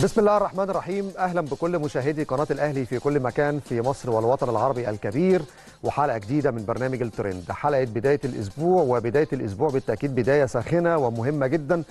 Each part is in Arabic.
بسم الله الرحمن الرحيم. أهلا بكل مشاهدي قناة الأهلي في كل مكان في مصر والوطن العربي الكبير، وحلقة جديدة من برنامج الترند، حلقة بداية الأسبوع، وبداية الأسبوع بالتأكيد بداية ساخنة ومهمة جدا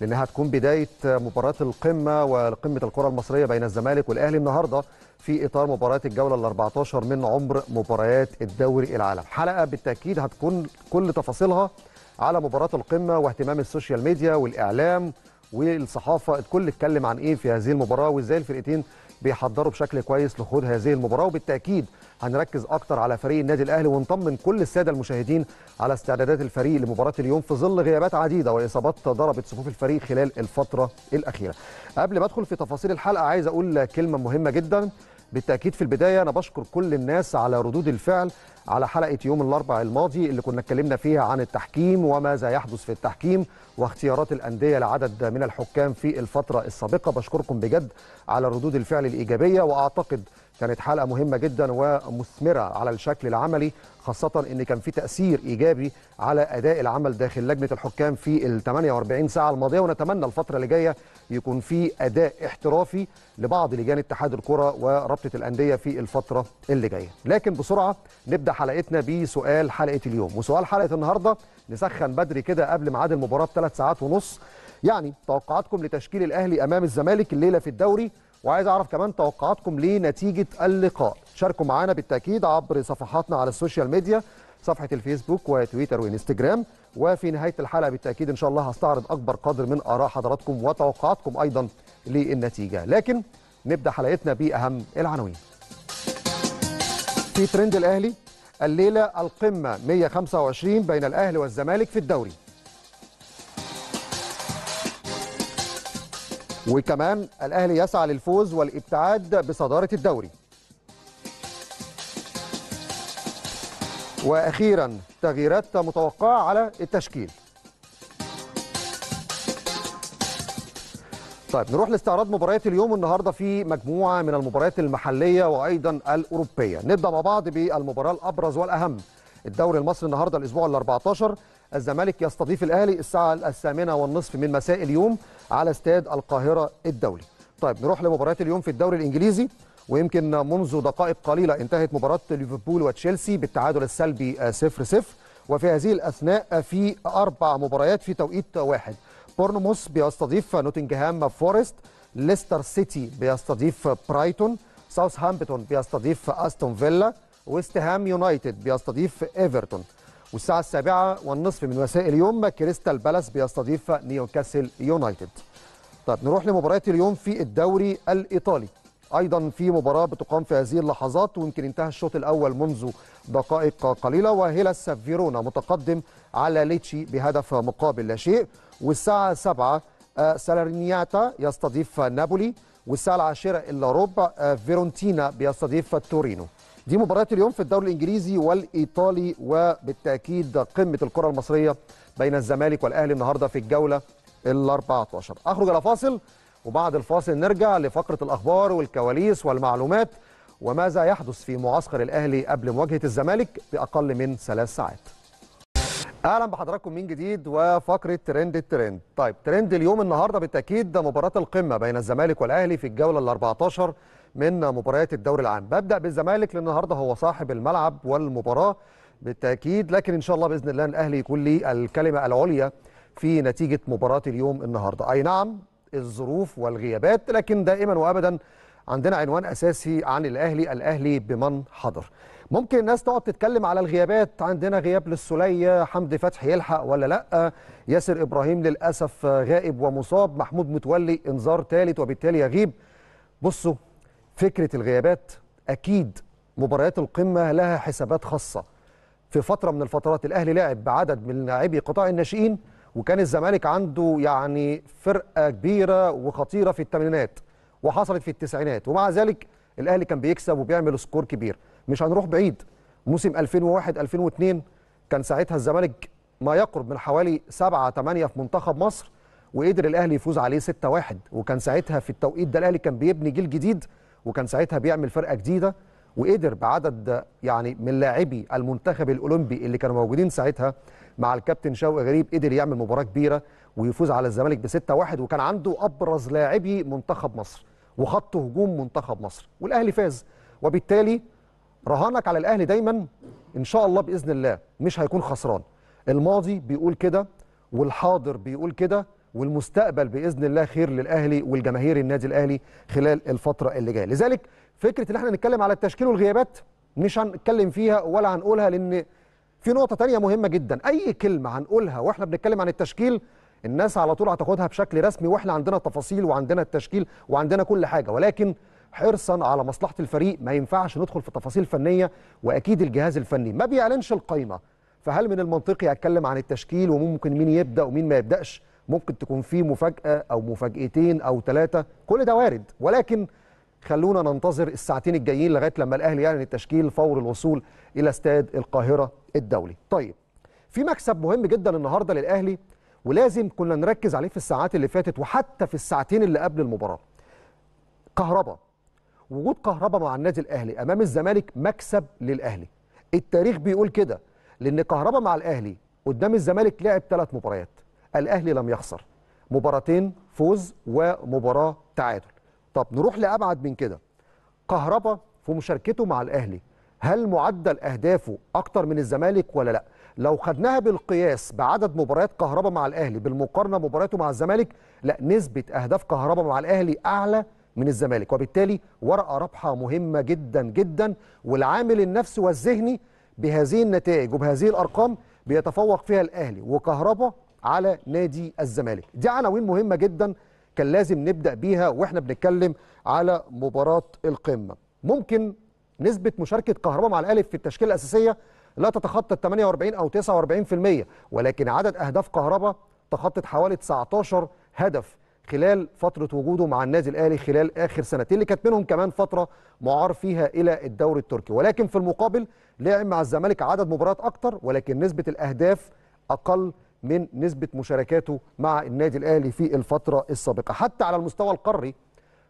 لأنها هتكون بداية مباراة القمة وقمة الكرة المصرية بين الزمالك والأهلي النهاردة في إطار مباراة الجولة ال 14 من عمر مباريات الدوري العالم. حلقة بالتأكيد هتكون كل تفاصيلها على مباراة القمة واهتمام السوشيال ميديا والإعلام والصحافه، الكل اتكلم عن ايه في هذه المباراه وازاي الفرقتين بيحضروا بشكل كويس لخوض هذه المباراه، وبالتاكيد هنركز اكتر على فريق النادي الاهلي ونطمن كل الساده المشاهدين على استعدادات الفريق لمباراه اليوم في ظل غيابات عديده واصابات ضربت صفوف الفريق خلال الفتره الاخيره. قبل ما ادخل في تفاصيل الحلقه عايز اقول كلمه مهمه جدا. بالتاكيد في البدايه انا بشكر كل الناس على ردود الفعل على حلقه يوم الاربعاء الماضي اللي كنا اتكلمنا فيها عن التحكيم وماذا يحدث في التحكيم واختيارات الانديه لعدد من الحكام في الفتره السابقه. بشكركم بجد على ردود الفعل الايجابيه، واعتقد كانت حلقه مهمه جدا ومثمره على الشكل العملي، خاصه ان كان في تاثير ايجابي على اداء العمل داخل لجنه الحكام في ال 48 ساعه الماضيه، ونتمنى الفتره اللي جايه يكون في اداء احترافي لبعض لجان اتحاد الكره ورابطه الانديه في الفتره اللي جايه. لكن بسرعه نبدا حلقتنا بسؤال حلقه اليوم، وسؤال حلقه النهارده نسخن بدري كده قبل ميعاد المباراه بثلاث ساعات ونص، يعني توقعاتكم لتشكيل الاهلي امام الزمالك الليله في الدوري، وعايز اعرف كمان توقعاتكم لنتيجه اللقاء. شاركوا معانا بالتاكيد عبر صفحاتنا على السوشيال ميديا، صفحه الفيسبوك وتويتر وانستجرام، وفي نهايه الحلقه بالتاكيد ان شاء الله هستعرض اكبر قدر من اراء حضراتكم وتوقعاتكم ايضا للنتيجه. لكن نبدا حلقتنا باهم العناوين في ترند الاهلي الليله. القمه 125 بين الاهلي والزمالك في الدوري، وكمان الأهلي يسعى للفوز والابتعاد بصدارة الدوري، وأخيرا تغييرات متوقعة على التشكيل. طيب نروح لاستعراض مباريات اليوم النهاردة في مجموعة من المباريات المحلية وأيضا الأوروبية. نبدأ مع بعض بالمباراة الأبرز والأهم، الدوري المصري النهاردة الأسبوع ال14، الزمالك يستضيف الأهلي الساعة 8:30 من مساء اليوم على استاد القاهرة الدولي. طيب نروح لمباريات اليوم في الدوري الإنجليزي، ويمكن منذ دقائق قليلة انتهت مباراة ليفربول وتشيلسي بالتعادل السلبي 0-0، وفي هذه الأثناء في 4 مباريات في توقيت واحد، بورنموث بيستضيف نوتنجهام فورست، ليستر سيتي بيستضيف برايتون، ساوثهامبتون بيستضيف أستون فيلا، ويست هام يونايتد بيستضيف إيفرتون. والساعة 7:30 من مساء اليوم كريستال بالاس بيستضيف نيوكاسل يونايتد. طيب نروح لمباريات اليوم في الدوري الإيطالي، أيضا في مباراة بتقام في هذه اللحظات ويمكن انتهى الشوط الأول منذ دقائق قليلة، وهيلاس فيرونا متقدم على ليتشي بهدف مقابل لا شيء. والساعة 7 سالرنياتا يستضيف نابولي، والساعة 10:15 فيرونتينا بيستضيف تورينو. دي مباريات اليوم في الدوري الإنجليزي والإيطالي، وبالتأكيد قمة الكرة المصرية بين الزمالك والأهلي النهاردة في الجولة ال14. أخرج إلى فاصل، وبعد الفاصل نرجع لفقرة الأخبار والكواليس والمعلومات وماذا يحدث في معسكر الأهلي قبل مواجهة الزمالك بأقل من 3 ساعات. أهلا بحضراتكم من جديد وفقرة ترند الترند. طيب ترند اليوم النهاردة بالتأكيد مباراة القمة بين الزمالك والأهلي في الجولة ال14 من مباريات الدوري العام. ببدأ بالزمالك لأن النهارده هو صاحب الملعب والمباراة بالتأكيد، لكن إن شاء الله بإذن الله الأهلي يكون ليه الكلمة العليا في نتيجة مباراة اليوم النهارده. أي نعم الظروف والغيابات، لكن دائما وأبدا عندنا عنوان أساسي عن الأهلي، الأهلي بمن حضر. ممكن الناس تقعد تتكلم على الغيابات، عندنا غياب للسولية، حمدي فتحي يلحق ولا لأ، ياسر إبراهيم للأسف غائب ومصاب، محمود متولي إنذار ثالث وبالتالي يغيب. بصوا فكرة الغيابات، أكيد مباريات القمة لها حسابات خاصة. في فترة من الفترات الأهلي لعب بعدد من لاعبي قطاع الناشئين، وكان الزمالك عنده يعني فرقة كبيرة وخطيرة في الثمانينات وحصلت في التسعينات، ومع ذلك الأهلي كان بيكسب وبيعمل سكور كبير. مش هنروح بعيد، موسم 2001-2002 كان ساعتها الزمالك ما يقرب من حوالي 7-8 في منتخب مصر، وقدر الأهلي يفوز عليه 6-1، وكان ساعتها في التوقيت ده الأهلي كان بيبني جيل جديد، وكان ساعتها بيعمل فرقه جديده، وقدر بعدد يعني من لاعبي المنتخب الاولمبي اللي كانوا موجودين ساعتها مع الكابتن شوقي غريب قدر يعمل مباراه كبيره ويفوز على الزمالك ب6-1، وكان عنده ابرز لاعبي منتخب مصر وخط هجوم منتخب مصر، والاهلي فاز. وبالتالي رهانك على الاهلي دايما ان شاء الله باذن الله مش هيكون خسران. الماضي بيقول كده والحاضر بيقول كده والمستقبل باذن الله خير للاهلي والجماهير النادي الاهلي خلال الفتره اللي جايه. لذلك فكره ان احنا نتكلم على التشكيل والغيابات مش هنتكلم فيها ولا هنقولها، لان في نقطه ثانيه مهمه جدا، اي كلمه هنقولها واحنا بنتكلم عن التشكيل الناس على طول هتاخدها بشكل رسمي، واحنا عندنا تفاصيل وعندنا التشكيل وعندنا كل حاجه، ولكن حرصا على مصلحه الفريق ما ينفعش ندخل في تفاصيل فنيه، واكيد الجهاز الفني ما بيعلنش القايمه، فهل من المنطقي اتكلم عن التشكيل وممكن مين يبدا ومين ما يبداش؟ ممكن تكون في مفاجاه او مفاجاتين او ثلاثه، كل ده وارد، ولكن خلونا ننتظر الساعتين الجايين لغايه لما الاهلي يعلن التشكيل فور الوصول الى استاد القاهره الدولي. طيب، في مكسب مهم جدا النهارده للاهلي ولازم كنا نركز عليه في الساعات اللي فاتت وحتى في الساعتين اللي قبل المباراه. كهربا، وجود كهربا مع النادي الاهلي امام الزمالك مكسب للاهلي. التاريخ بيقول كده، لان كهربا مع الاهلي قدام الزمالك لعب 3 مباريات، الاهلي لم يخسر، مباراتين فوز ومباراه تعادل. طب نروح لابعد من كده، كهربا في مشاركته مع الاهلي هل معدل اهدافه اكتر من الزمالك ولا لا؟ لو خدناها بالقياس بعدد مباريات كهربا مع الاهلي بالمقارنه مبارياته مع الزمالك، لا، نسبه اهداف كهربا مع الاهلي اعلى من الزمالك، وبالتالي ورقه رابحه مهمه جدا جدا، والعامل النفسي والذهني بهذه النتائج وبهذه الارقام بيتفوق فيها الاهلي وكهربا على نادي الزمالك. دي عناوين مهمه جدا كان لازم نبدا بيها واحنا بنتكلم على مباراه القمه. ممكن نسبه مشاركه كهربا مع الاهلي في التشكيله الاساسيه لا تتخطى 48 او 49%، ولكن عدد اهداف كهربا تخطت حوالي 19 هدف خلال فتره وجوده مع النادي الاهلي خلال اخر سنتين، اللي كانت منهم كمان فتره معار فيها الى الدوري التركي، ولكن في المقابل لعب مع الزمالك عدد مباريات اكتر، ولكن نسبه الاهداف اقل من نسبة مشاركاته مع النادي الأهلي في الفترة السابقة. حتى على المستوى القاري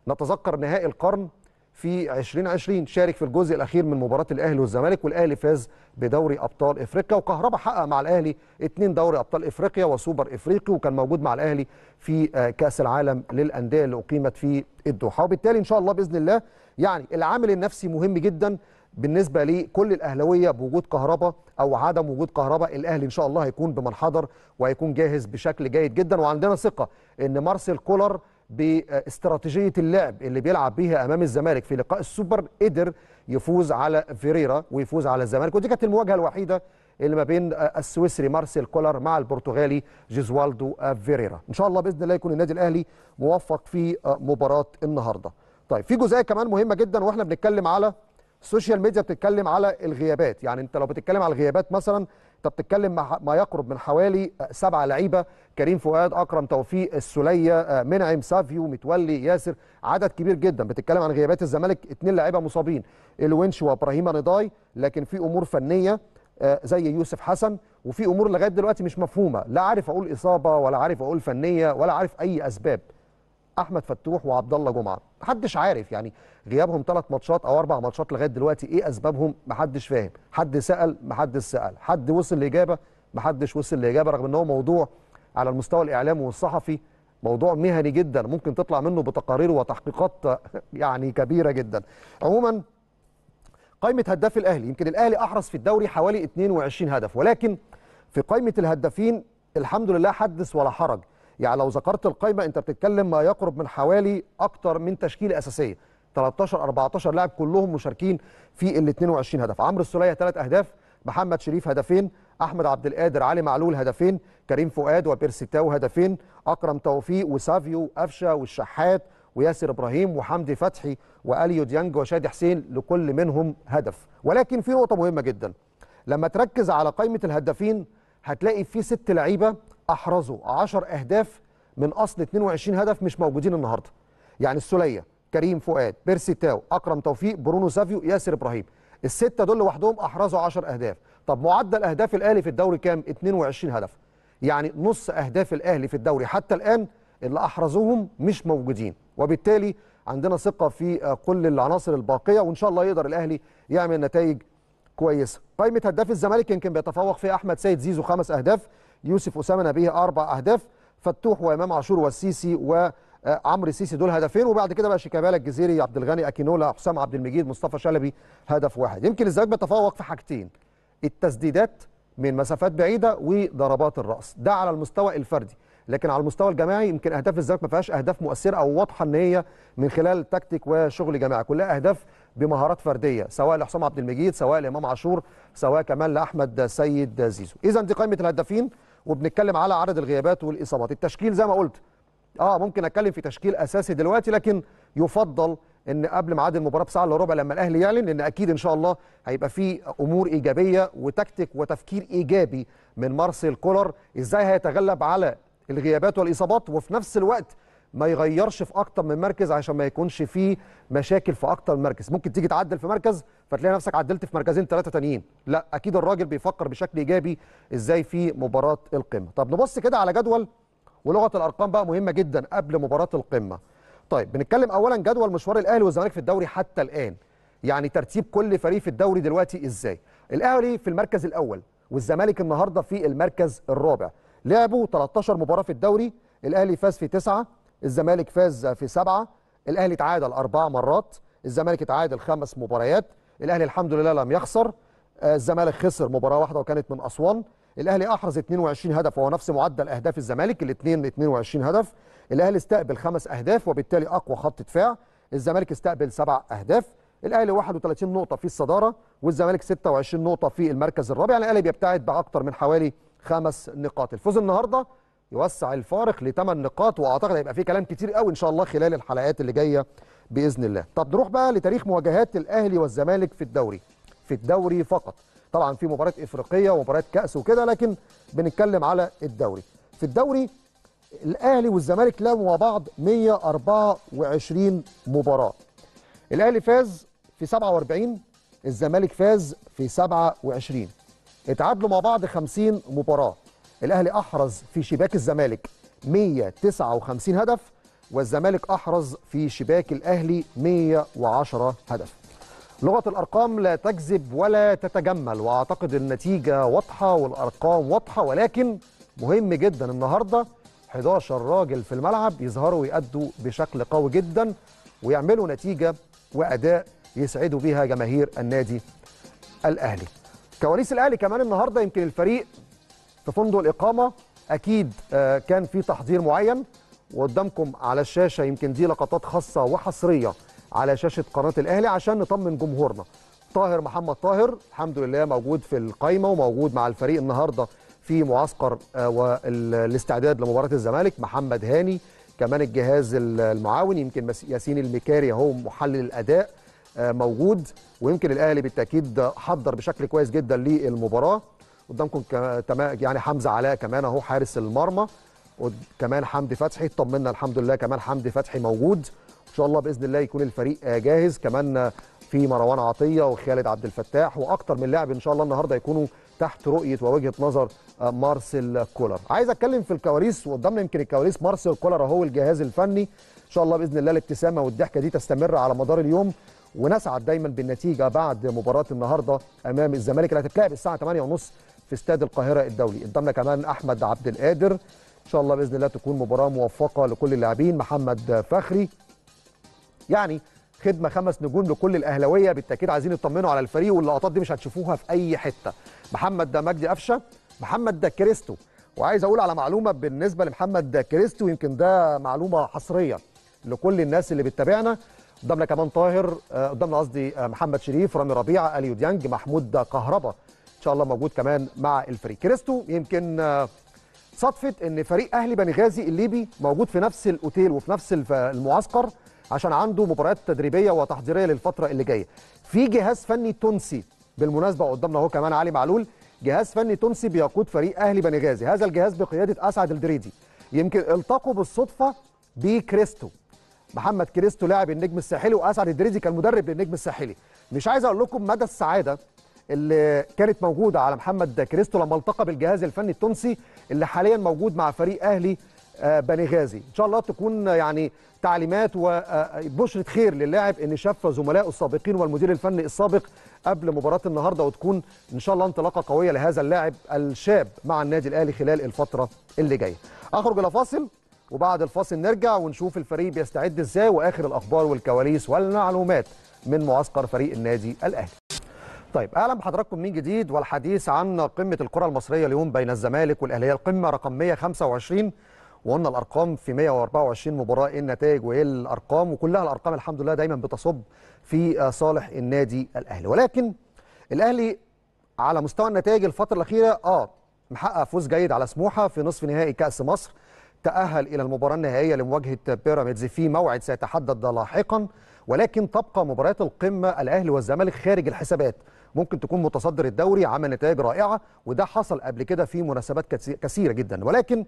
نتذكر نهائي القرن في 2020 شارك في الجزء الأخير من مباراة الأهلي والزمالك، والأهلي فاز بدوري أبطال إفريقيا، وكهربا حقق مع الأهلي 2 دوري أبطال إفريقيا وسوبر إفريقي، وكان موجود مع الأهلي في كأس العالم للأندية اللي أقيمت في الدوحة. وبالتالي إن شاء الله بإذن الله يعني العامل النفسي مهم جدا بالنسبه لكل الاهلاويه بوجود كهربا او عدم وجود كهربا، الاهلي ان شاء الله هيكون بمن حضر وهيكون جاهز بشكل جيد جدا، وعندنا ثقه ان مارسيل كولر باستراتيجيه اللعب اللي بيلعب بيها امام الزمالك في لقاء السوبر قدر يفوز على فيريرا ويفوز على الزمالك، ودي كانت المواجهه الوحيده اللي ما بين السويسري مارسيل كولر مع البرتغالي جوزوالدو فيريرا. ان شاء الله باذن الله يكون النادي الاهلي موفق في مباراه النهارده. طيب، في جزئيه كمان مهمه جدا واحنا بنتكلم على السوشيال ميديا بتتكلم على الغيابات، يعني انت لو بتتكلم على الغيابات مثلا انت بتتكلم ما يقرب من حوالي 7 لعيبه، كريم فؤاد، اكرم توفيق، السولية، منعم، سافيو، متولي، ياسر، عدد كبير جدا. بتتكلم عن غيابات الزمالك 2 لعيبه مصابين، الونش وابراهيم نضاي، لكن في امور فنيه زي يوسف حسن، وفي امور لغايه دلوقتي مش مفهومه، لا عارف اقول اصابه ولا عارف اقول فنيه ولا عارف اي اسباب. احمد فتوح وعبد الله جمعه محدش عارف، يعني غيابهم 3 ماتشات او 4 ماتشات لغايه دلوقتي، ايه اسبابهم؟ محدش فاهم، حد سال محدش سال، حد وصل لاجابه محدش وصل لاجابه، رغم ان هو موضوع على المستوى الاعلامي والصحفي موضوع مهني جدا ممكن تطلع منه بتقارير وتحقيقات يعني كبيره جدا. عموما قائمه هداف الاهلي، يمكن الاهلي احرز في الدوري حوالي 22 هدف، ولكن في قائمه الهدافين الحمد لله حدث ولا حرج، يعني لو ذكرت القائمه انت بتتكلم ما يقرب من حوالي اكتر من تشكيله اساسيه 13 14 لاعب كلهم مشاركين في ال 22 هدف. عمرو السوليه 3 اهداف، محمد شريف هدفين، احمد عبد القادر، علي معلول هدفين، كريم فؤاد وبيرسيتاو هدفين، اكرم توفيق وسافيو، افشا والشحات وياسر ابراهيم وحمدي فتحي واليو ديانج وشادي حسين، لكل منهم هدف. ولكن في نقطه مهمه جدا، لما تركز على قائمه الهدافين هتلاقي في 6 لعيبه احرزوا 10 اهداف من اصل 22 هدف مش موجودين النهارده. يعني السوليه، كريم فؤاد، بيرسي تاو، اكرم توفيق، برونو سافيو، ياسر ابراهيم، السته دول لوحدهم احرزوا 10 اهداف. طب معدل اهداف الاهلي في الدوري كام؟ 22 هدف. يعني نص اهداف الاهلي في الدوري حتى الان اللي احرزوهم مش موجودين، وبالتالي عندنا ثقه في كل العناصر الباقيه، وان شاء الله يقدر الاهلي يعمل نتائج كويسه. قائمه هداف الزمالك يمكن بيتفوق فيها احمد سيد زيزو 5 اهداف، يوسف اسامه نبيه 4 اهداف، فتوح وامام عاشور والسيسي وعمرو السيسي دول هدفين، وبعد كده بقى شيكابالا الجزيري عبد الغني اكينولا حسام عبد المجيد مصطفى شلبي هدف واحد. يمكن الزمالك بيتفوق في حاجتين، التسديدات من مسافات بعيده وضربات الراس، ده على المستوى الفردي، لكن على المستوى الجماعي يمكن اهداف الزمالك ما فيهاش اهداف مؤثره او واضحه ان هي من خلال تكتيك وشغل جماعي، كلها اهداف بمهارات فرديه سواء لحسام عبد المجيد سواء لامام عاشور سواء كمان لاحمد سيد زيزو. اذا دي قائمه الهدافين، وبنتكلم على عدد الغيابات والاصابات. التشكيل زي ما قلت ممكن اتكلم في تشكيل اساسي دلوقتي، لكن يفضل ان قبل ميعاد المباراه بساعه الا ربع لما الاهلي يعلن، ان اكيد ان شاء الله هيبقى في امور ايجابيه وتكتيك وتفكير ايجابي من مارسيل كولر ازاي هيتغلب على الغيابات والاصابات، وفي نفس الوقت ما يغيرش في اكتر من مركز عشان ما يكونش فيه مشاكل في اكتر من مركز. ممكن تيجي تعدل في مركز فتلاقي نفسك عدلت في مركزين 3 تانيين، لا اكيد الراجل بيفكر بشكل ايجابي ازاي في مباراه القمه. طب نبص كده على جدول ولغه الارقام بقى مهمه جدا قبل مباراه القمه. طيب بنتكلم اولا جدول مشوار الاهلي والزمالك في الدوري حتى الان، يعني ترتيب كل فريق في الدوري دلوقتي ازاي. الاهلي في المركز الاول والزمالك النهارده في المركز الرابع، لعبوا 13 مباراه في الدوري، الاهلي فاز في 9، الزمالك فاز في 7، الاهلي تعادل 4 مرات، الزمالك تعادل 5 مباريات، الاهلي الحمد لله لم يخسر، الزمالك خسر مباراه واحده وكانت من اسوان، الاهلي احرز 22 هدف وهو نفس معدل اهداف الزمالك، الاثنين 22 هدف، الاهلي استقبل 5 اهداف وبالتالي اقوى خط دفاع، الزمالك استقبل 7 اهداف، الاهلي 31 نقطه في الصداره والزمالك 26 نقطه في المركز الرابع، يعني الاهلي بيبتعد باكثر من حوالي 5 نقاط. الفوز النهارده يوسع الفارق ل 8 نقاط، واعتقد هيبقى فيه كلام كتير قوي ان شاء الله خلال الحلقات اللي جايه باذن الله. طب نروح بقى لتاريخ مواجهات الاهلي والزمالك في الدوري، في الدوري فقط، طبعا في مباراه افريقيه ومباراه كاس وكده، لكن بنتكلم على الدوري. في الدوري الاهلي والزمالك لعبوا مع بعض 124 مباراه، الاهلي فاز في 47، الزمالك فاز في 27، اتعادلوا مع بعض 50 مباراه، الاهلي احرز في شباك الزمالك 159 هدف والزمالك احرز في شباك الاهلي 110 هدف. لغه الارقام لا تكذب ولا تتجمل، واعتقد النتيجه واضحه والارقام واضحه، ولكن مهم جدا النهارده 11 راجل في الملعب يظهروا ويأدوا بشكل قوي جدا ويعملوا نتيجه واداء يسعدوا بيها جماهير النادي الاهلي. كواليس الاهلي كمان النهارده، يمكن الفريق في فندق الإقامة أكيد كان في تحضير معين، وقدامكم على الشاشة يمكن دي لقطات خاصة وحصرية على شاشة قناة الأهلي عشان نطمن جمهورنا. طاهر محمد طاهر الحمد لله موجود في القايمة وموجود مع الفريق النهاردة في معسكر والاستعداد لمباراة الزمالك. محمد هاني كمان الجهاز المعاون، يمكن ياسين المكاري هو محلل الأداء موجود، ويمكن الأهلي بالتأكيد حضر بشكل كويس جدا للمباراة. قدامكم يعني حمزه علاء كمان اهو حارس المرمى، وكمان حمدي فتحي اطمنا الحمد لله، كمان حمدي فتحي موجود ان شاء الله باذن الله يكون الفريق جاهز. كمان في مروان عطيه وخالد عبد الفتاح واكتر من لاعب ان شاء الله النهارده يكونوا تحت رؤيه ووجهه نظر مارسيل كولر. عايز اتكلم في الكواليس، وقدامنا يمكن الكواليس مارسيل كولر اهو الجهاز الفني، ان شاء الله باذن الله الابتسامه والضحكه دي تستمر على مدار اليوم، ونسعد دايما بالنتيجه بعد مباراه النهارده امام الزمالك اللي هتتلعب الساعه 8:30 في استاد القاهرة الدولي. قدامنا كمان أحمد عبد القادر، إن شاء الله بإذن الله تكون مباراة موفقة لكل اللاعبين. محمد فخري، يعني خدمة 5 نجوم لكل الأهلاوية بالتأكيد عايزين يطمنوا على الفريق، واللقطات دي مش هتشوفوها في أي حتة. محمد ده مجدي أفشة، محمد ده كريستو، وعايز أقول على معلومة بالنسبة لمحمد كريستو، يمكن ده معلومة حصرية لكل الناس اللي بتتابعنا. قدامنا كمان طاهر، قدامنا قصدي محمد شريف، رامي ربيعة، أليو ديانج، محمود كهربا إن شاء الله موجود كمان مع الفريق. كريستو يمكن صدفت ان فريق اهلي بنغازي الليبي موجود في نفس الاوتيل وفي نفس المعسكر عشان عنده مباريات تدريبيه وتحضيريه للفتره اللي جايه. في جهاز فني تونسي بالمناسبه قدامنا اهو كمان علي معلول، جهاز فني تونسي بيقود فريق اهلي بنغازي، هذا الجهاز بقياده اسعد الدريدي، يمكن التقوا بالصدفه بكريستو. محمد كريستو لاعب النجم الساحلي، واسعد الدريدي كان مدرب للنجم الساحلي. مش عايز اقول لكم مدى السعاده اللي كانت موجوده على محمد كريستو لما التقى بالجهاز الفني التونسي اللي حاليا موجود مع فريق اهلي بنغازي. ان شاء الله تكون يعني تعليمات وبشرة خير للاعب ان شاف زملائه السابقين والمدير الفني السابق قبل مباراة النهارده، وتكون ان شاء الله انطلاقه قويه لهذا اللاعب الشاب مع النادي الاهلي خلال الفتره اللي جايه. اخرج الى فاصل وبعد الفاصل نرجع ونشوف الفريق بيستعد ازاي واخر الاخبار والكواليس والمعلومات من معسكر فريق النادي الاهلي. طيب اهلا بحضراتكم من جديد، والحديث عن قمه الكره المصريه اليوم بين الزمالك والاهلي. القمه رقم 125 وقلنا الارقام في 124 مباراه، ايه النتائج وايه الارقام، وكلها الارقام الحمد لله دايما بتصب في صالح النادي الاهلي. ولكن الاهلي على مستوى النتائج الفتره الاخيره محقق فوز جيد على سموحه في نصف نهائي كاس مصر، تاهل الى المباراه النهائيه لمواجهه بيراميدز في موعد سيتحدد لاحقا. ولكن تبقى مباريات القمه الاهلي والزمالك خارج الحسابات، ممكن تكون متصدر الدوري عمل نتائج رائعه، وده حصل قبل كده في مناسبات كثيره جدا. ولكن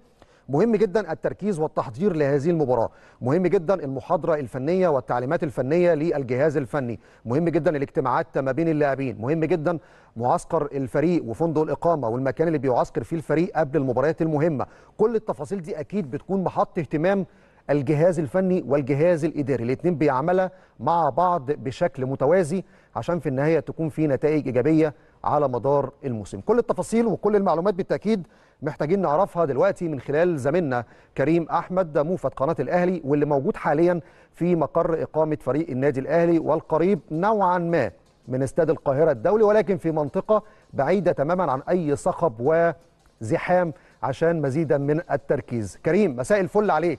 مهم جدا التركيز والتحضير لهذه المباراة، مهم جدا المحاضرة الفنية والتعليمات الفنية للجهاز الفني، مهم جدا الاجتماعات ما بين اللاعبين، مهم جدا معسكر الفريق وفندق الإقامة والمكان اللي بيعسكر فيه الفريق قبل المباريات المهمة. كل التفاصيل دي أكيد بتكون محط اهتمام الجهاز الفني والجهاز الإداري، الاتنين بيعملها مع بعض بشكل متوازي عشان في النهاية تكون في نتائج إيجابية على مدار الموسم. كل التفاصيل وكل المعلومات بالتأكيد محتاجين نعرفها دلوقتي من خلال زميلنا كريم أحمد موفد قناة الأهلي، واللي موجود حاليا في مقر إقامة فريق النادي الأهلي والقريب نوعا ما من استاد القاهرة الدولي، ولكن في منطقة بعيدة تماما عن أي صخب وزحام عشان مزيدا من التركيز. كريم مساء الفل عليك.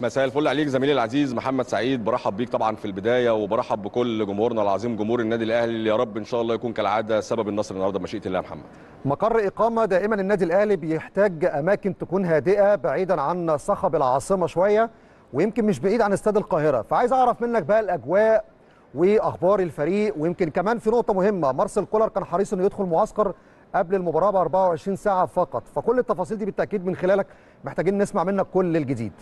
مساء الفل عليك زميلي العزيز محمد سعيد، برحب بيك طبعا في البدايه، وبرحب بكل جمهورنا العظيم جمهور النادي الاهلي، اللي يا رب ان شاء الله يكون كالعاده سبب النصر النهارده بمشيئه الله. يا محمد، مقر اقامه دائما النادي الاهلي بيحتاج اماكن تكون هادئه بعيدا عن صخب العاصمه شويه، ويمكن مش بعيد عن استاد القاهره. فعايز اعرف منك بقى الاجواء واخبار الفريق، ويمكن كمان في نقطه مهمه، مارسيل كولر كان حريص انه يدخل معسكر قبل المباراه ب 24 ساعه فقط، فكل التفاصيل دي بالتاكيد من خلالك محتاجين نسمع منك كل الجديد.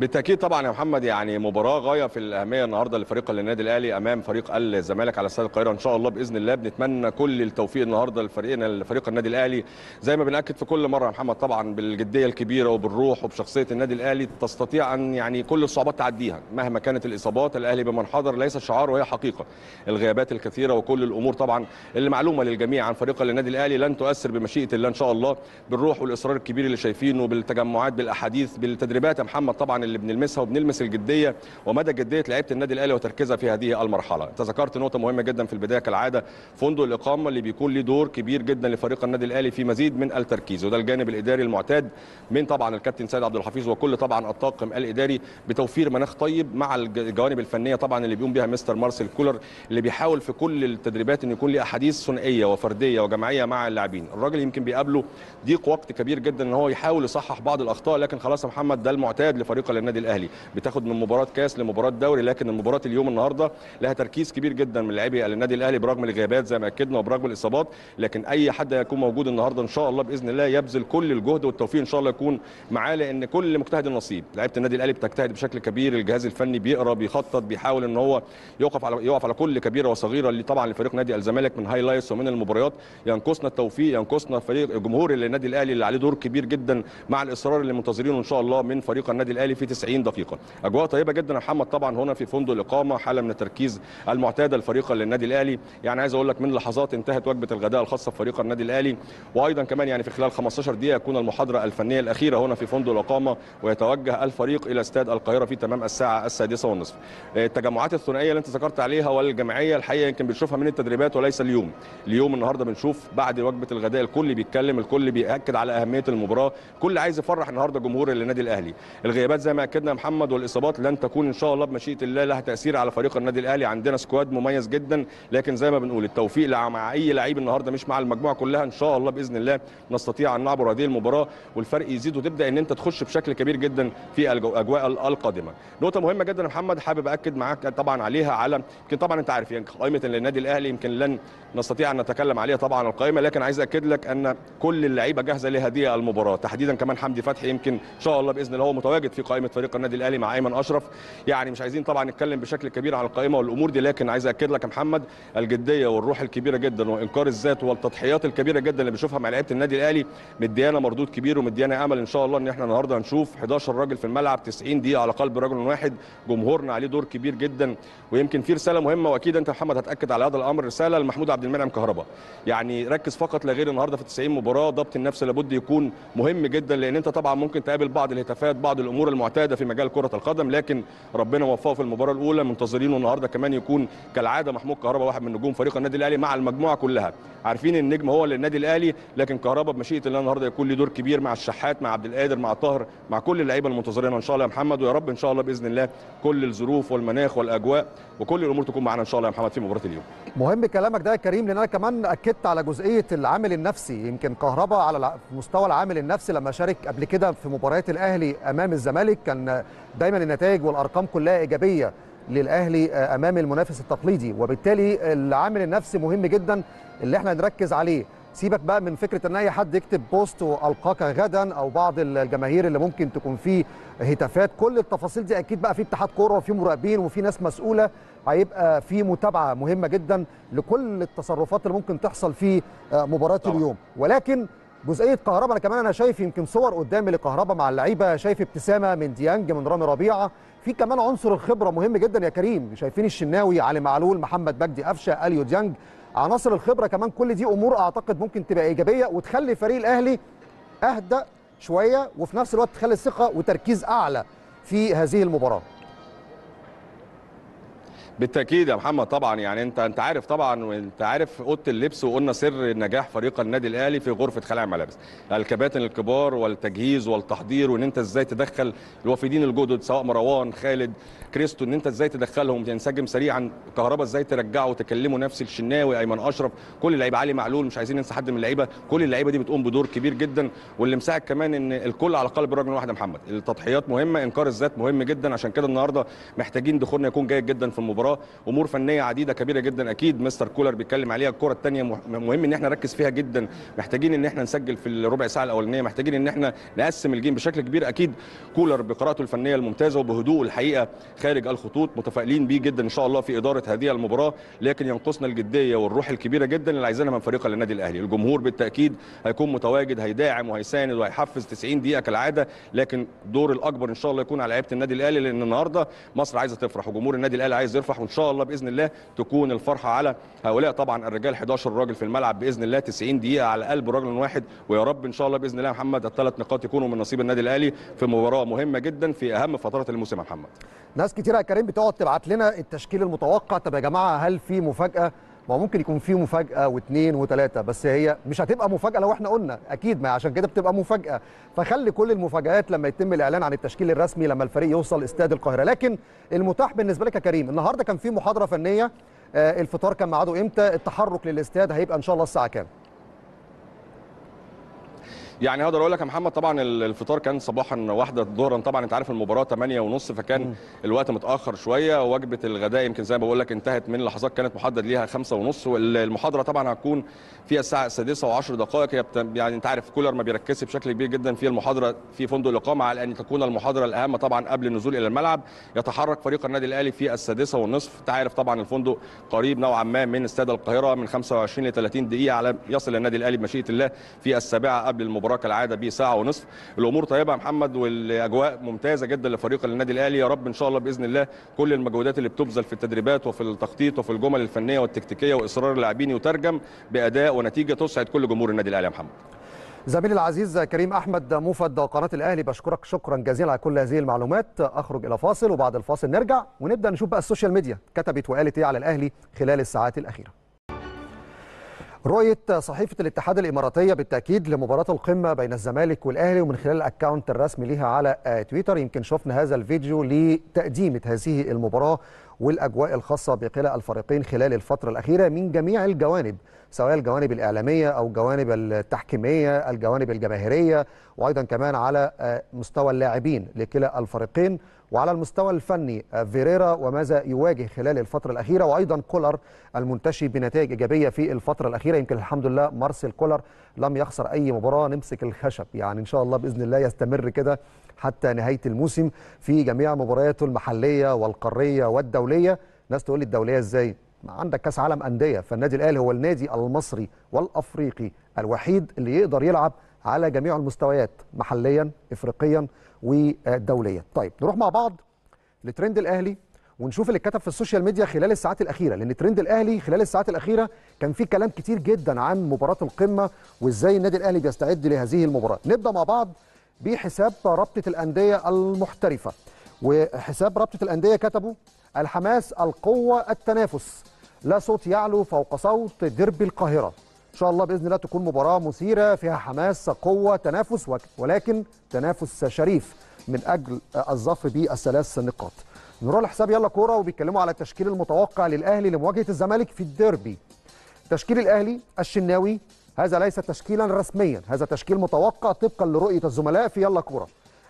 بالتاكيد طبعا يا محمد، يعني مباراه غايه في الاهميه النهارده لفريق النادي الاهلي امام فريق الزمالك على استاد القاهره. ان شاء الله باذن الله بنتمنى كل التوفيق النهارده لفريق النادي الاهلي، زي ما بناكد في كل مره يا محمد طبعا بالجديه الكبيره وبالروح وبشخصيه النادي الاهلي، تستطيع ان يعني كل الصعوبات تعديها مهما كانت الاصابات. الاهلي بمنحدر ليس شعار وهي حقيقه، الغيابات الكثيره وكل الامور طبعا اللي معلومه للجميع عن فريق النادي الاهلي لن تؤثر بمشيئه الله ان شاء الله، بالروح والاصرار الكبير اللي شايفينه بالتجمعات بالاحاديث بالتدريبات يا محمد طبعا اللي بنلمسها، وبنلمس الجديه ومدى جديه لعيبه النادي الاهلي وتركيزها في هذه المرحله. انت ذكرت نقطه مهمه جدا في البدايه كالعاده، فندق الاقامه اللي بيكون له دور كبير جدا لفريق النادي الاهلي في مزيد من التركيز، وده الجانب الاداري المعتاد من طبعا الكابتن سيد عبد الحفيظ وكل طبعا الطاقم الاداري، بتوفير مناخ طيب مع الجوانب الفنيه طبعا اللي بيقوم بها مستر مارسيل كولر، اللي بيحاول في كل التدريبات ان يكون له احاديث ثنائيه وفرديه وجماعيه مع اللاعبين. الراجل يمكن بيقابله ضيق وقت كبير جدا ان هو يحاول يصحح بعض الاخطاء، لكن خلاص يا محمد ده المعتاد فريق النادي الاهلي، بتاخد من مباراه كاس لمباراه دوري، لكن المباراه اليوم النهارده لها تركيز كبير جدا من لاعبي النادي الاهلي برغم الغيابات زي ما اكدنا وبرغم الاصابات، لكن اي حد هيكون موجود النهارده ان شاء الله باذن الله يبذل كل الجهد والتوفيق ان شاء الله يكون معاه، لان كل مجتهد نصيب. لعيبه النادي الاهلي بتجتهد بشكل كبير، الجهاز الفني بيقرا بيخطط بيحاول ان هو يقف على كل كبيره وصغيره اللي طبعا لفريق نادي الزمالك من هايلايتس ومن المباريات. ينقصنا التوفيق، ينقصنا فريق جمهور النادي الاهلي اللي عليه دور كبير جدا مع الاصرار اللي منتظرينه ان شاء الله من فريق النادي الاهلي في 90 دقيقه. اجواء طيبه جدا يا محمد طبعا هنا في فندق الاقامه، حاله من التركيز المعتاده لفريق النادي الاهلي. يعني عايز اقول لك من لحظات انتهت وجبه الغداء الخاصه بفريق النادي الاهلي، وايضا كمان يعني في خلال 15 دقيقه تكون المحاضره الفنيه الاخيره هنا في فندق الاقامه، ويتوجه الفريق الى استاد القاهره في تمام الساعه 18:30. التجمعات الثنائيه اللي انت ذكرت عليها والجماعيه الحقيقه يمكن بنشوفها من التدريبات وليس اليوم النهارده بنشوف بعد وجبه الغداء الكل بيتكلم، الكل بياكد على اهميه المباراه، كل عايز يفرح النهارده جمهور النادي الاهلي. الغيابات زي ما اكدنا يا محمد والاصابات لن تكون ان شاء الله بمشيئه الله لها تاثير على فريق النادي الاهلي. عندنا سكواد مميز جدا، لكن زي ما بنقول التوفيق مع اي لعيب النهارده مش مع المجموعه كلها. ان شاء الله باذن الله نستطيع ان نعبر هذه المباراه والفرق يزيد، وتبدا ان انت تخش بشكل كبير جدا في الاجواء القادمه. نقطه مهمه جدا يا محمد حابب اكد معاك طبعا عليها، على يمكن طبعا انت عارف يعني قائمه النادي الاهلي يمكن لن نستطيع ان نتكلم عليها طبعا القائمه، لكن عايز اكد لك ان كل اللعيبه جاهزه لهذه المباراه، تحديدا كمان حمدي فتحي يمكن ان شاء الله باذن الله هو متواجد في قائمه فريق النادي الاهلي مع ايمن اشرف. يعني مش عايزين طبعا نتكلم بشكل كبير عن القائمه والامور دي، لكن عايز اكد لك يا محمد الجديه والروح الكبيره جدا وانكار الذات والتضحيات الكبيره جدا اللي بشوفها مع لعيبه النادي الاهلي مديانا مردود كبير ومديانا امل ان شاء الله ان احنا النهارده هنشوف 11 راجل في الملعب 90 دقيقه على قلب رجل واحد. جمهورنا عليه دور كبير جدا، ويمكن في رساله مهمه واكيد انت محمد هتاكد على هذا الامر، رساله لمحمود عبد المنعم كهربا، يعني ركز فقط لا غير النهارده في 90 مباراه. ضبط النفس لابد يكون مهم جدا، لان انت طبعا ممكن تقابل بعض الهتافات بعض الامور المعتاده في مجال كره القدم، لكن ربنا وفقه في المباراه الاولى. منتظرينه النهارده كمان يكون كالعاده محمود كهربا واحد من نجوم فريق النادي الاهلي مع المجموعه كلها، عارفين النجم هو للنادي الاهلي، لكن كهربا بمشيئه الله النهارده يكون له دور كبير مع الشحات مع عبد القادر مع طاهر مع كل اللعيبه المنتظرينها ان شاء الله يا محمد. ويا رب ان شاء الله باذن الله كل الظروف والمناخ والاجواء وكل الامور تكون معانا ان شاء الله يا محمد في مباراه اليوم. مهم كلامك ده يا كريم، لان انا كمان اكدت على جزئيه العامل النفسي. يمكن كهربا على مستوى العامل النفسي لما شارك قبل كده في مباريات الاهلي امام الزمالك كان دايما النتائج والارقام كلها ايجابيه للاهلي امام المنافس التقليدي، وبالتالي العامل النفسي مهم جدا اللي احنا نركز عليه. سيبك بقى من فكره ان اي حد يكتب بوست والقاك غدا او بعض الجماهير اللي ممكن تكون فيه هتافات، كل التفاصيل دي اكيد بقى في اتحاد كوره وفي مراقبين وفي ناس مسؤوله، هيبقى في متابعه مهمه جدا لكل التصرفات اللي ممكن تحصل في مباراه اليوم. ولكن جزئيه كهربا انا كمان شايف يمكن صور قدامي لكهربا مع اللعيبه، شايف ابتسامه من ديانج من رامي ربيعه، في كمان عنصر الخبره مهم جدا يا كريم، شايفين الشناوي علي معلول محمد مجدي أفشة أليو ديانج، عناصر الخبره كمان، كل دي امور اعتقد ممكن تبقى ايجابيه وتخلي فريق الاهلي اهدى شويه وفي نفس الوقت تخلي ثقه وتركيز اعلى في هذه المباراه. بالتاكيد يا محمد طبعا، يعني انت عارف طبعا وانت عارف اوضه اللبس، وقلنا سر نجاح فريق النادي الاهلي في غرفه خلع الملابس، الكباتن الكبار والتجهيز والتحضير، وان انت ازاي تدخل الوافدين الجدد سواء مروان خالد كريستو ان انت ازاي تدخلهم تنسجم سريعا، كهربا ازاي ترجعه وتكلمه نفس الشناوي ايمن اشرف، كل اللعيبه علي معلول مش عايزين ننسى حد من اللعيبه، كل اللعيبه دي بتقوم بدور كبير جدا. واللي مساعد كمان ان الكل على قلب رجل واحد يا محمد، التضحيات مهمه انكار الذات مهم جدا، عشان كده النهارده محتاجين دخولنا يكون جيد جدا في المباراه. امور فنيه عديده كبيره جدا اكيد مستر كولر بيتكلم عليها، الكره الثانيه مهم ان احنا نركز فيها جدا، محتاجين ان احنا نسجل في الربع ساعه الاولانيه، محتاجين ان احنا نقسم الجيم بشكل كبير. اكيد كولر بقراءته الفنيه الممتازه وبهدوء الحقيقه خارج الخطوط متفائلين بيه جدا ان شاء الله في اداره هذه المباراه، لكن ينقصنا الجديه والروح الكبيره جدا اللي عايزينها من فريق النادي الاهلي. الجمهور بالتاكيد هيكون متواجد هيداعم وهيساند وهيحفز 90 دقيقه كالعاده، لكن دور الاكبر ان شاء الله يكون على لعيبه النادي الاهلي، لان النهارده مصر عايزه تفرح وجمهور النادي الاهلي عايز يفرح، وان شاء الله باذن الله تكون الفرحه على هؤلاء طبعا الرجال 11 راجل في الملعب باذن الله 90 دقيقه على قلب رجل واحد. ويا رب ان شاء الله باذن الله يا محمد الثلاث نقاط يكونوا من نصيب النادي الاهلي في مباراه مهمه جدا في اهم فترات الموسم يا محمد. ناس كتير يا كريم بتقعد تبعت لنا التشكيل المتوقع، طب يا جماعه هل في مفاجاه؟ ما ممكن يكون في مفاجاه واثنين وثلاثه، بس هي مش هتبقى مفاجاه لو احنا قلنا اكيد، ما عشان كده بتبقى مفاجاه، فخلي كل المفاجات لما يتم الاعلان عن التشكيل الرسمي لما الفريق يوصل استاد القاهره. لكن المتاح بالنسبه لك يا كريم النهارده كان في محاضره فنيه، الفطار كان ميعاده امتى؟ التحرك للاستاد هيبقى ان شاء الله الساعه كام؟ يعني هقدر اقول لك يا محمد طبعا الفطار كان صباحا واحده ظهرا، طبعا انت عارف المباراه 8:30 فكان الوقت متاخر شويه، وجبه الغداء يمكن زي ما بقول لك انتهت من لحظات كانت محدد ليها 5:30، والمحاضره طبعا هتكون فيها الساعه 6:10، يعني انت عارف كولر ما بيركزش بشكل كبير جدا في المحاضره في فندق الاقامه على ان تكون المحاضره الاهم طبعا قبل النزول الى الملعب. يتحرك فريق النادي الاهلي في 6:30، انت عارف طبعا الفندق قريب نوعا ما من استاد القاهره من 25 ل 30 دقيقه على يصل النادي الاهلي بمشيئه الله في 7 قبل المباراه كالعاده بساعه ونصف. الامور طيبه يا محمد والاجواء ممتازه جدا لفريق النادي الاهلي، يا رب ان شاء الله باذن الله كل المجهودات اللي بتبذل في التدريبات وفي التخطيط وفي الجمل الفنيه والتكتيكيه واصرار اللاعبين يترجم باداء ونتيجه تسعد كل جمهور النادي الاهلي يا محمد. زميلي العزيز كريم احمد موفد قناه الاهلي بشكرك شكرا جزيلا على كل هذه المعلومات. اخرج الى فاصل وبعد الفاصل نرجع ونبدا نشوف بقى السوشيال ميديا كتبت وقالت ايه على الاهلي خلال الساعات الاخيره. رؤية صحيفة الاتحاد الإماراتية بالتأكيد لمباراة القمة بين الزمالك والأهلي، ومن خلال الأكاونت الرسمي ليها على تويتر يمكن شفنا هذا الفيديو لتقديمة هذه المباراة والأجواء الخاصة بكلا الفريقين خلال الفترة الأخيرة من جميع الجوانب، سواء الجوانب الإعلامية أو الجوانب التحكيمية، الجوانب الجماهيرية، وأيضا كمان على مستوى اللاعبين لكلا الفريقين، وعلى المستوى الفني فيريرا وماذا يواجه خلال الفترة الأخيرة، وأيضا كولر المنتشي بنتائج إيجابية في الفترة الأخيرة. يمكن الحمد لله مارسيل كولر لم يخسر أي مباراة، نمسك الخشب يعني إن شاء الله بإذن الله يستمر كده حتى نهاية الموسم في جميع مبارياته المحلية والقارية والدولية. ناس تقول لي الدولية إزاي؟ عندك كاس عالم أندية، فالنادي الأهلي هو النادي المصري والأفريقي الوحيد اللي يقدر يلعب على جميع المستويات محليا إفريقيا ودوليا. طيب نروح مع بعض لترند الأهلي ونشوف اللي اتكتب في السوشيال ميديا خلال الساعات الأخيرة، لأن ترند الأهلي خلال الساعات الأخيرة كان فيه كلام كتير جدا عن مباراة القمة وإزاي النادي الأهلي بيستعد لهذه المباراة. نبدأ مع بعض بحساب رابطة الأندية المحترفة، وحساب رابطة الأندية كتبوا: الحماس، القوة، التنافس، لا صوت يعلو فوق صوت ديربي القاهرة. إن شاء الله بإذن الله تكون مباراة مثيرة فيها حماس، قوة، تنافس، ولكن تنافس شريف من أجل الظفر بالثلاث نقاط. نروح لحساب يلا كورة وبيتكلموا على التشكيل المتوقع للأهلي لمواجهة الزمالك في الديربي. تشكيل الأهلي الشناوي: هذا ليس تشكيلا رسميا، هذا تشكيل متوقع طبقا لرؤية الزملاء في يلا كورة.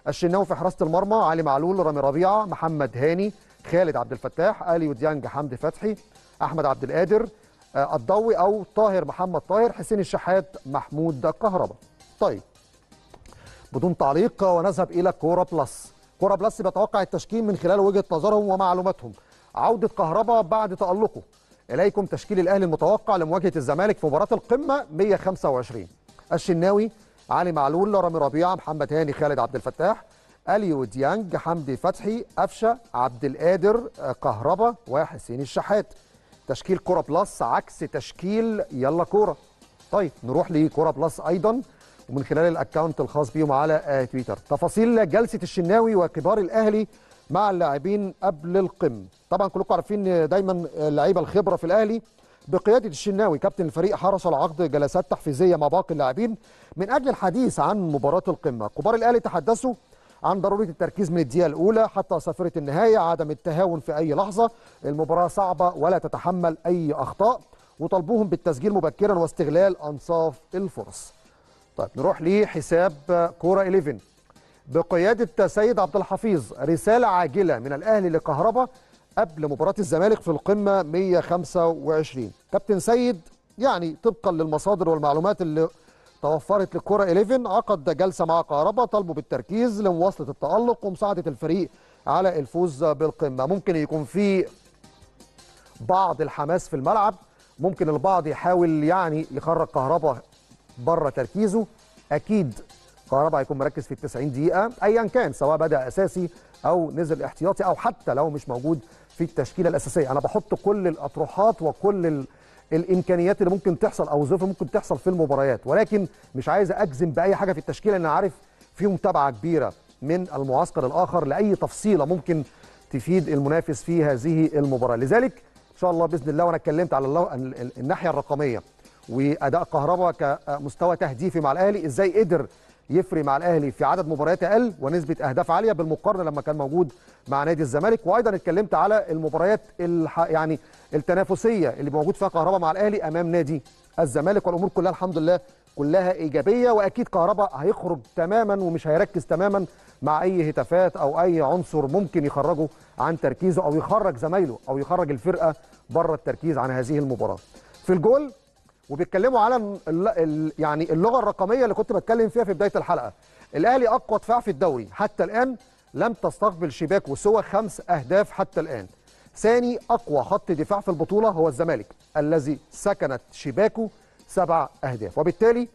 الشناوي في حراسة المرمى: علي معلول، رامي ربيعة، محمد هاني، خالد عبد الفتاح، أليو ديانج، حمدي فتحي، أحمد عبد القادر، الضوي أو طاهر محمد طاهر، حسين الشحات، محمود كهربا. طيب بدون تعليق ونذهب إلى كورة بلس. كورة بلس بيتوقع التشكيل من خلال وجهة نظرهم ومعلوماتهم: عودة كهربا بعد تألقه. إليكم تشكيل الأهلي المتوقع لمواجهة الزمالك في مباراة القمة 125: الشناوي، علي معلول، رامي ربيعة، محمد هاني، خالد عبد الفتاح، أليو ديانج، حمدي فتحي، أفشة، عبد القادر، كهربا، وحسين الشحات. تشكيل كورة بلس عكس تشكيل يلا كورة. طيب نروح لكورة بلس أيضا ومن خلال الأكاونت الخاص بيهم على تويتر: تفاصيل جلسة الشناوي وكبار الأهلي مع اللاعبين قبل القمة. طبعا كلكم عارفين دايما اللعيبة الخبرة في الأهلي بقيادة الشناوي كابتن الفريق حرص على عقد جلسات تحفيزية مع باقي اللاعبين من أجل الحديث عن مباراة القمة. كبار الأهلي تحدثوا عن ضرورة التركيز من الدقيقة الأولى حتى صافرة النهاية، عدم التهاون في أي لحظة، المباراة صعبة ولا تتحمل أي أخطاء، وطلبوهم بالتسجيل مبكرا واستغلال أنصاف الفرص. طيب نروح لحساب كورة 11 بقيادة سيد عبد الحفيظ: رسالة عاجلة من الأهلي لكهربا قبل مباراة الزمالك في القمة 125. كابتن سيد يعني طبقا للمصادر والمعلومات اللي توفرت للكرة 11 عقد جلسة مع كهربا، طالبوا بالتركيز لمواصلة التألق ومساعدة الفريق على الفوز بالقمة. ممكن يكون في بعض الحماس في الملعب، ممكن البعض يحاول يعني يخرج كهربا بره تركيزه، أكيد كهربا هيكون مركز في 90 دقيقة أيا كان، سواء بدأ أساسي أو نزل احتياطي أو حتى لو مش موجود في التشكيلة الأساسية. أنا بحط كل الأطروحات وكل الامكانيات اللي ممكن تحصل او الظروف ممكن تحصل في المباريات، ولكن مش عايز اجزم باي حاجه في التشكيله، انا عارف في متابعه كبيره من المعسكر الاخر لاي تفصيله ممكن تفيد المنافس في هذه المباراه. لذلك ان شاء الله باذن الله، وانا اتكلمت على الناحيه الرقميه واداء كهربا كمستوى تهديفي مع الاهلي، ازاي قدر يفرق مع الاهلي في عدد مباريات اقل ونسبه اهداف عاليه بالمقارنه لما كان موجود مع نادي الزمالك، وايضا اتكلمت على المباريات يعني التنافسيه اللي موجود فيها كهربا مع الاهلي امام نادي الزمالك، والامور كلها الحمد لله كلها ايجابيه. واكيد كهربا هيخرج تماما ومش هيركز تماما مع اي هتافات او اي عنصر ممكن يخرجه عن تركيزه او يخرج زمايله او يخرج الفرقه بره التركيز عن هذه المباراه. في الجول وبيتكلموا على يعني اللغه الرقميه اللي كنت بتكلم فيها في بدايه الحلقه: الاهلي اقوى دفاع في الدوري حتى الان، لم تستقبل شباكه سوى 5 أهداف حتى الان. ثاني اقوى خط دفاع في البطوله هو الزمالك الذي سكنت شباكه 7 أهداف، وبالتالي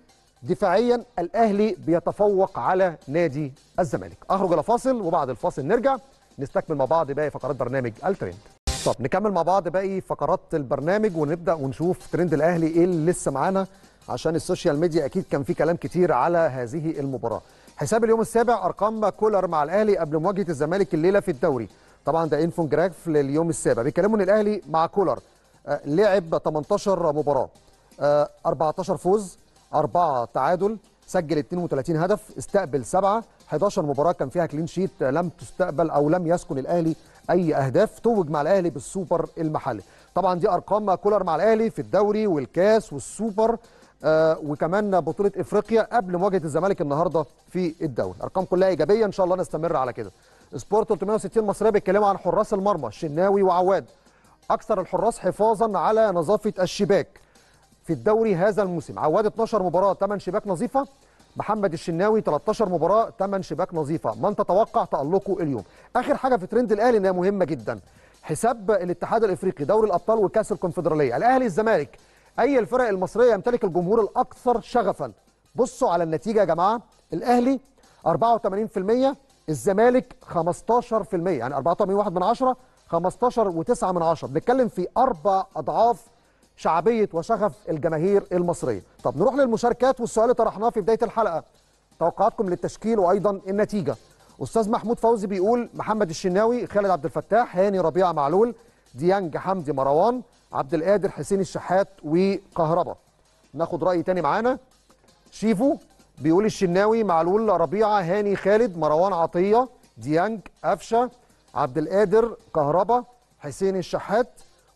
دفاعيا الاهلي بيتفوق على نادي الزمالك. اخرج الى فاصل وبعد الفاصل نرجع نستكمل مع بعض باقي فقرات برنامج الترند. طب نكمل مع بعض باقي فقرات البرنامج ونبدا ونشوف ترند الاهلي ايه اللي لسه معانا، عشان السوشيال ميديا اكيد كان في كلام كتير على هذه المباراه. حساب اليوم السابع: ارقام كولر مع الاهلي قبل مواجهه الزمالك الليله في الدوري. طبعا ده انفوجراف لليوم السابع، بيتكلموا ان الاهلي مع كولر لعب 18 مباراه، 14 فوز، 4 تعادل، سجل 32 هدف، استقبل 7، 11 مباراه كان فيها كلين شيت، لم تستقبل او لم يسكن الاهلي اي اهداف، توج مع الاهلي بالسوبر المحلي. طبعا دي ارقام كولر مع الاهلي في الدوري والكاس والسوبر وكمان بطوله افريقيا قبل مواجهه الزمالك النهارده في الدوري. ارقام كلها ايجابيه، ان شاء الله نستمر على كده. سبورت 360 مصريه بيتكلموا عن حراس المرمى الشناوي وعواد، اكثر الحراس حفاظا على نظافه الشباك في الدوري هذا الموسم. عواد 12 مباراه 8 شباك نظيفه، محمد الشناوي 13 مباراه 8 شباك نظيفه. من تتوقع تألقه اليوم؟ اخر حاجه في ترند الاهلي انها مهمه جدا، حساب الاتحاد الافريقي دوري الابطال وكاس الكونفدراليه. الاهلي الزمالك اي الفرق المصريه يمتلك الجمهور الاكثر شغفا. بصوا على النتيجه يا جماعه، الاهلي 84%، الزمالك 15%، يعني 4.1 15.9. بنتكلم في 4 أضعاف شعبيه وشغف الجماهير المصريه. طب نروح للمشاركات والسؤال اللي طرحناه في بدايه الحلقه، توقعاتكم للتشكيل وايضا النتيجه. استاذ محمود فوزي بيقول محمد الشناوي، خالد عبد الفتاح، هاني، ربيعه، معلول، ديانج، حمدي، مروان، عبد القادر، حسين الشحات، وكهربا. ناخد راي تاني معانا. شيفو بيقول الشناوي، معلول، ربيعه، هاني، خالد، مروان عطيه، ديانج، أفشة، عبد القادر، كهربا، حسين الشحات،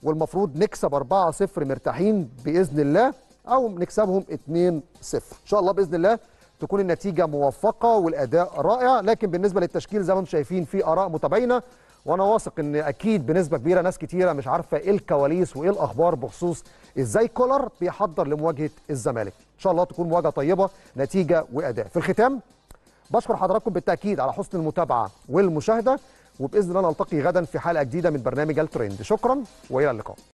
والمفروض نكسب 4-0 مرتاحين باذن الله، او نكسبهم 2-0 ان شاء الله. باذن الله تكون النتيجه موفقه والاداء رائع. لكن بالنسبه للتشكيل زي ما انتم شايفين في اراء متباينه، وانا واثق ان اكيد بنسبه كبيره ناس كتيره مش عارفه ايه الكواليس وايه الاخبار بخصوص ازاي كولر بيحضر لمواجهه الزمالك. ان شاء الله تكون مواجهه طيبه، نتيجه واداء. في الختام بشكر حضراتكم بالتاكيد على حسن المتابعه والمشاهده، وباذن الله نلتقي غدا في حلقه جديده من برنامج الترند. شكرا والى اللقاء.